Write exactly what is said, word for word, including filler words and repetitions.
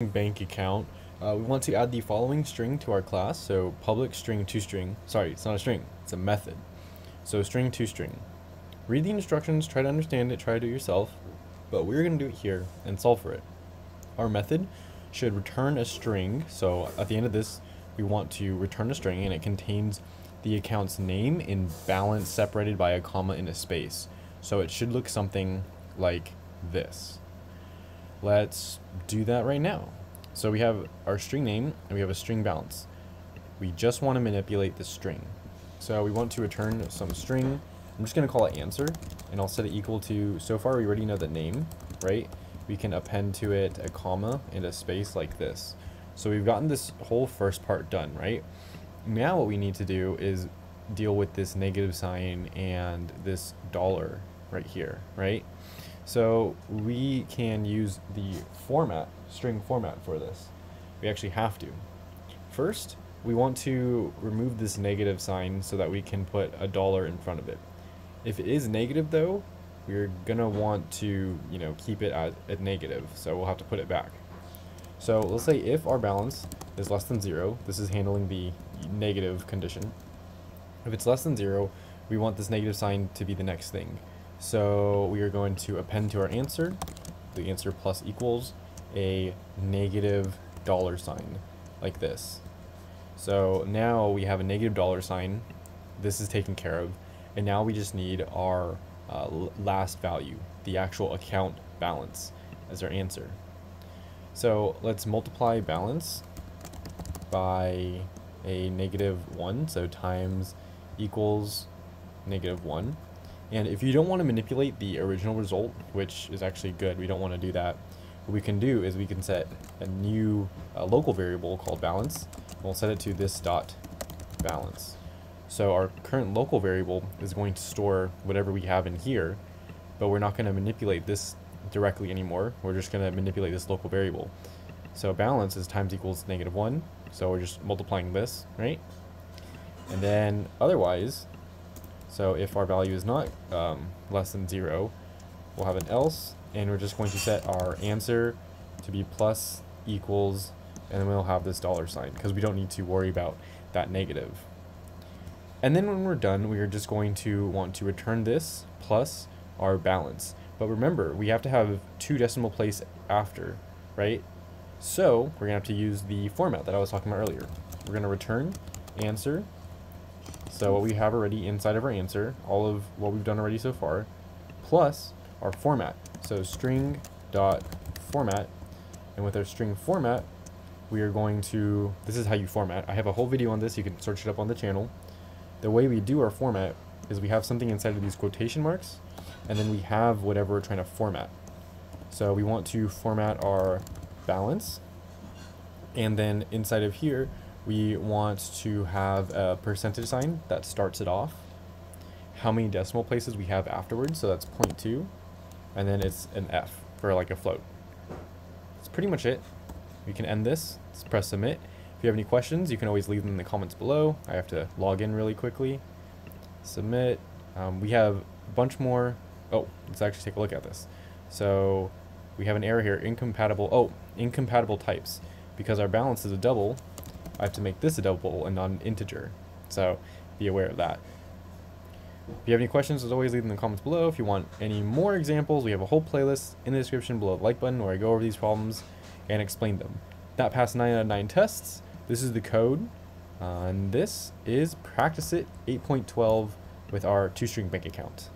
Bank account, uh, we want to add the following string to our class. So public string to string, sorry, it's not a string, it's a method. So string to string. Read the instructions, try to understand it, try to do it yourself, but we're going to do it here and solve for it. Our method should return a string. So at the end of this, we want to return a string and it contains the account's name and balance separated by a comma in a space. So it should look something like this. Let's do that right now. So we have our string name and we have a string balance. We just want to manipulate the string. So we want to return some string. I'm just going to call it answer and I'll set it equal to, so far we already know the name, right? We can append to it a comma and a space like this. So we've gotten this whole first part done, right? Now what we need to do is deal with this negative sign and this dollar right here, right? So we can use the format, string format for this. We actually have to. First, we want to remove this negative sign so that we can put a dollar in front of it. If it is negative though, we're gonna want to, you know, keep it at, at negative. So we'll have to put it back. So let's say if our balance is less than zero, this is handling the negative condition. If it's less than zero, we want this negative sign to be the next thing. So we are going to append to our answer, the answer plus equals, a negative dollar sign like this. So now we have a negative dollar sign. This is taken care of. And now we just need our uh, last value, the actual account balance as our answer. So let's multiply balance by a negative one. So times equals negative one. And if you don't want to manipulate the original result, which is actually good, we don't want to do that, what we can do is we can set a new uh, local variable called balance, and we'll set it to this dot balance. So our current local variable is going to store whatever we have in here, but we're not going to manipulate this directly anymore. We're just going to manipulate this local variable. So balance is times equals negative one, so we're just multiplying this, right? And then otherwise, so if our value is not um, less than zero, we'll have an else, and we're just going to set our answer to be plus equals, and then we'll have this dollar sign because we don't need to worry about that negative. And then when we're done, we are just going to want to return this plus our balance. But remember, we have to have two decimal place after, right? So we're gonna have to use the format that I was talking about earlier. We're gonna return answer. So what we have already inside of our answer, all of what we've done already so far, plus our format. So string dot format, and with our string format, we are going to, this is how you format. I have a whole video on this. You can search it up on the channel. The way we do our format is we have something inside of these quotation marks, and then we have whatever we're trying to format. So we want to format our balance, and then inside of here, we want to have a percentage sign that starts it off, how many decimal places we have afterwards, so that's zero point two, and then it's an F for like a float. That's pretty much it. We can end this. Let's press submit. If you have any questions, you can always leave them in the comments below. I have to log in really quickly. Submit. Um, we have a bunch more. Oh, let's actually take a look at this. So we have an error here, incompatible, oh, incompatible types. Because our balance is a double, I have to make this a double and not an integer, so be aware of that. If you have any questions, as always, leave them in the comments below. If you want any more examples, we have a whole playlist in the description below the like button where I go over these problems and explain them. That passed nine out of nine tests. This is the code, uh, and this is PracticeIt eight point twelve with our two-string bank account.